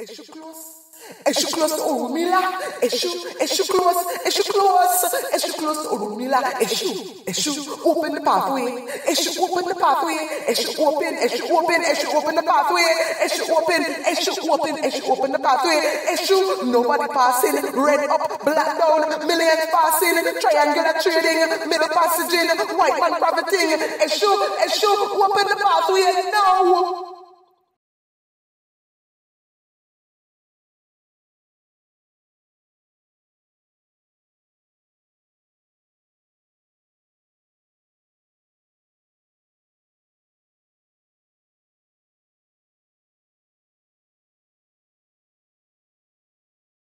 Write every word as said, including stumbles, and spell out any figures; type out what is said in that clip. Esu close, Esu close Orunmila, Esu, Esu close, Esu close, Esu close Orunmila, Esu, Esu open the pathway, Esu open the pathway, Esu open, Esu open, Esu open the pathway, Esu open, Esu open, Esu open the pathway, Esu nobody passing, red up, black down, millions passing, triangular trading, middle passaging, white man profiting, Esu, Esu open the pathway now.